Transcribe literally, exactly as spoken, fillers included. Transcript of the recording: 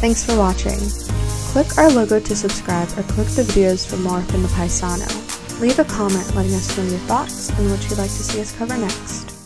Thanks for watching. Click our logo to subscribe or click the videos for more from The Paisano. Leave a comment letting us know your thoughts and what you'd like to see us cover next.